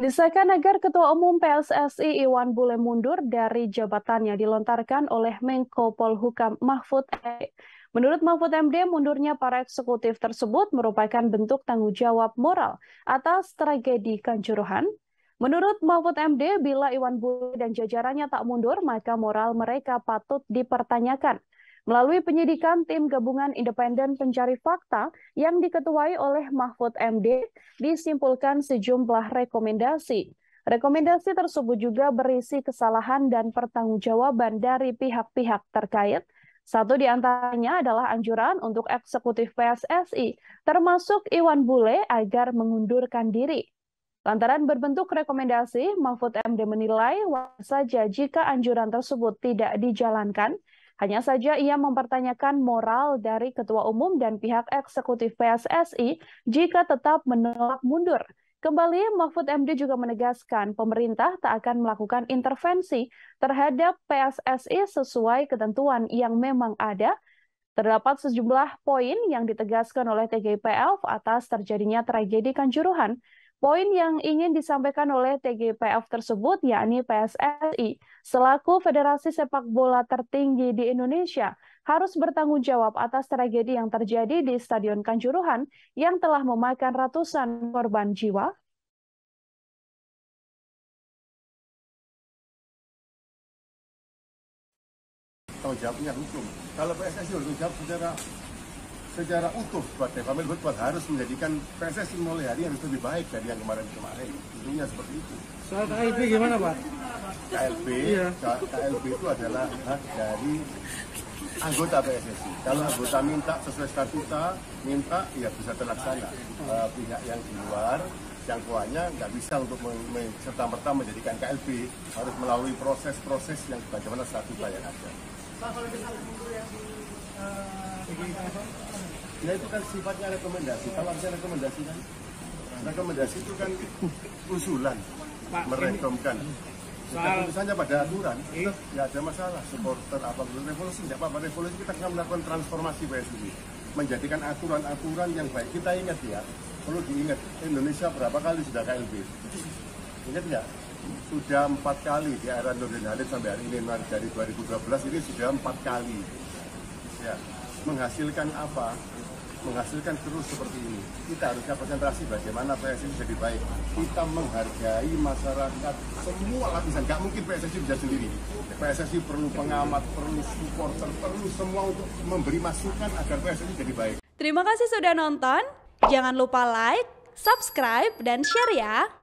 Desakan agar Ketua Umum PSSI Iwan Bule mundur dari jabatannya dilontarkan oleh Menko Polhukam Mahfud MD. Menurut Mahfud MD, mundurnya para eksekutif tersebut merupakan bentuk tanggung jawab moral atas tragedi Kanjuruhan. Menurut Mahfud MD, bila Iwan Bule dan jajarannya tak mundur, maka moral mereka patut dipertanyakan. Melalui penyidikan Tim Gabungan Independen Pencari Fakta yang diketuai oleh Mahfud MD, disimpulkan sejumlah rekomendasi. Rekomendasi tersebut juga berisi kesalahan dan pertanggungjawaban dari pihak-pihak terkait. Satu di antaranya adalah anjuran untuk eksekutif PSSI, termasuk Iwan Bule, agar mengundurkan diri. Lantaran berbentuk rekomendasi, Mahfud MD menilai wajar saja jika anjuran tersebut tidak dijalankan. Hanya saja ia mempertanyakan moral dari Ketua Umum dan pihak eksekutif PSSI jika tetap menolak mundur. Kembali, Mahfud MD juga menegaskan pemerintah tak akan melakukan intervensi terhadap PSSI sesuai ketentuan yang memang ada. Terdapat sejumlah poin yang ditegaskan oleh TGIPF atas terjadinya tragedi Kanjuruhan. Poin yang ingin disampaikan oleh TGIPF tersebut yakni PSSI selaku federasi sepak bola tertinggi di Indonesia harus bertanggung jawab atas tragedi yang terjadi di Stadion Kanjuruhan yang telah memakan ratusan korban jiwa. Tanggung jawabnya hukum. Kalau PSSI harus jawab secara utuh sebagai pemilik football, harus menjadikan PSSI mulai hari yang lebih baik dari yang kemarin-kemarin. Tentunya seperti itu. Soal KLB gimana, Pak? KLB itu adalah hak dari anggota PSSI. Kalau anggota minta sesuai statuta, ya bisa terlaksana. Pihak yang di luar jangkauannya nggak bisa untuk serta-merta menjadikan KLB, harus melalui proses-proses yang bagaimana statuta yang ada. Pak, kalau misalnya mundur yang di ya itu kan sifatnya rekomendasi. Kalau misalnya rekomendasi kan, rekomendasi itu kan usulan, merekomkan. Soal urusannya pada aturan, nggak ada masalah. Supporter apa revolusi, nggak apa-apa revolusi, kita akan melakukan transformasi PSSI, menjadikan aturan-aturan yang baik. Kita ingat ya, perlu diingat Indonesia berapa kali sudah KLB? Ingat nggak? Sudah 4 kali di era Nurdin Halid sampai hari ini, dari 2012 ini sudah 4 kali. Ya, menghasilkan apa? Menghasilkan terus seperti ini. Kita harusnya konsentrasi bagaimana PSSI jadi baik. Kita menghargai masyarakat semua lapisan. Gak mungkin PSSI bisa sendiri. PSSI perlu pengamat, perlu supporter, perlu semua untuk memberi masukan agar PSSI jadi baik. Terima kasih sudah nonton. Jangan lupa like, subscribe, dan share ya.